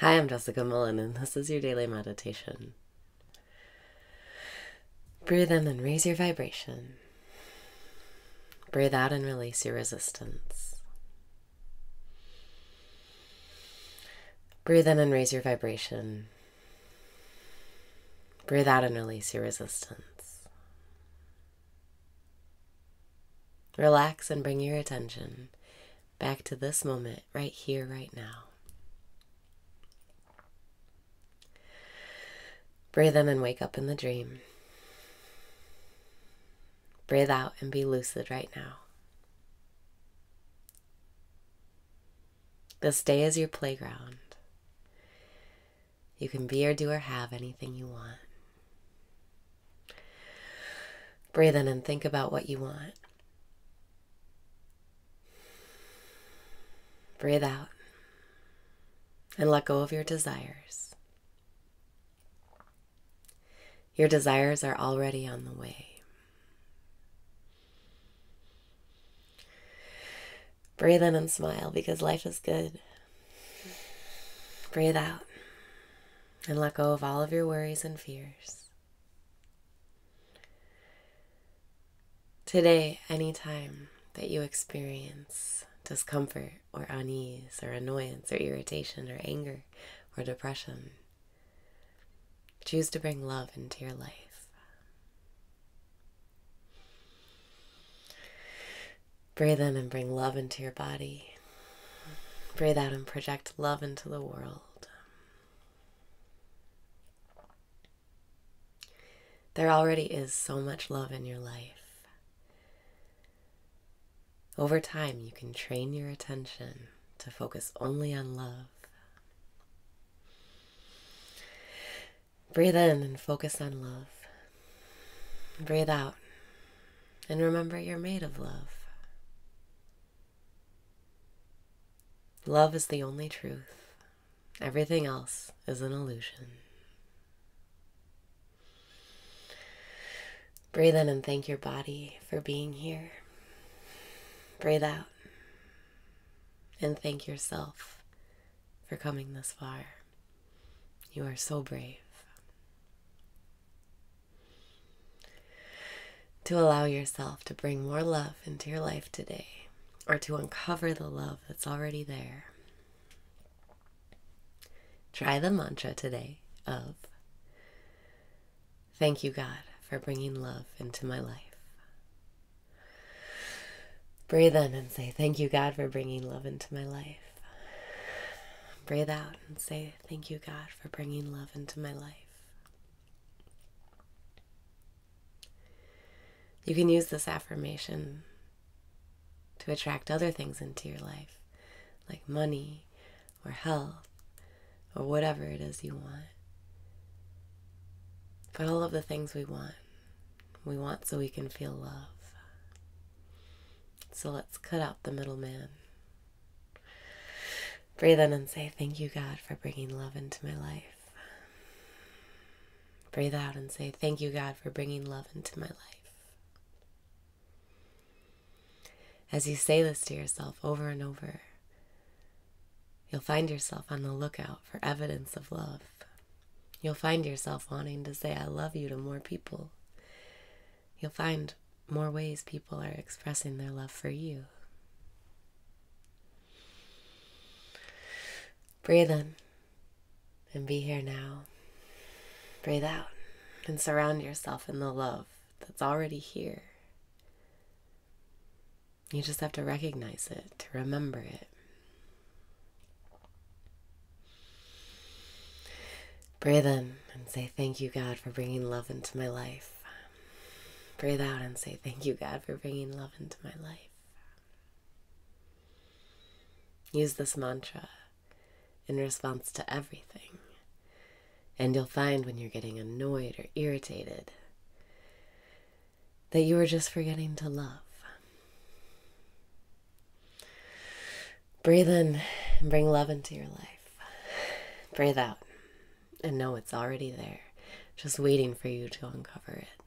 Hi, I'm Jessica Mullen, and this is your daily meditation. Breathe in and raise your vibration. Breathe out and release your resistance. Breathe in and raise your vibration. Breathe out and release your resistance. Relax and bring your attention back to this moment right here, right now. Breathe in and wake up in the dream. Breathe out and be lucid right now. This day is your playground. You can be or do or have anything you want. Breathe in and think about what you want. Breathe out and let go of your desires. Your desires are already on the way. Breathe in and smile because life is good. Breathe out and let go of all of your worries and fears. Today, any time that you experience discomfort or unease or annoyance or irritation or anger or depression, choose to bring love into your life. Breathe in and bring love into your body. Breathe out and project love into the world. There already is so much love in your life. Over time, you can train your attention to focus only on love. Breathe in and focus on love. Breathe out and remember you're made of love. Love is the only truth. Everything else is an illusion. Breathe in and thank your body for being here. Breathe out and thank yourself for coming this far. You are so brave. To allow yourself to bring more love into your life today, or to uncover the love that's already there. Try the mantra today of, thank you God for bringing love into my life. Breathe in and say, thank you God for bringing love into my life. Breathe out and say, thank you God for bringing love into my life. You can use this affirmation to attract other things into your life, like money or health or whatever it is you want. But all of the things we want so we can feel love. So let's cut out the middleman. Breathe in and say, thank you, God, for bringing love into my life. Breathe out and say, thank you, God, for bringing love into my life. As you say this to yourself over and over, you'll find yourself on the lookout for evidence of love. You'll find yourself wanting to say, I love you to more people. You'll find more ways people are expressing their love for you. Breathe in and be here now. Breathe out and surround yourself in the love that's already here. You just have to recognize it, to remember it. Breathe in and say, thank you, God, for bringing love into my life. Breathe out and say, thank you, God, for bringing love into my life. Use this mantra in response to everything. And you'll find when you're getting annoyed or irritated that you were just forgetting to love. Breathe in and bring love into your life. Breathe out and know it's already there, just waiting for you to uncover it.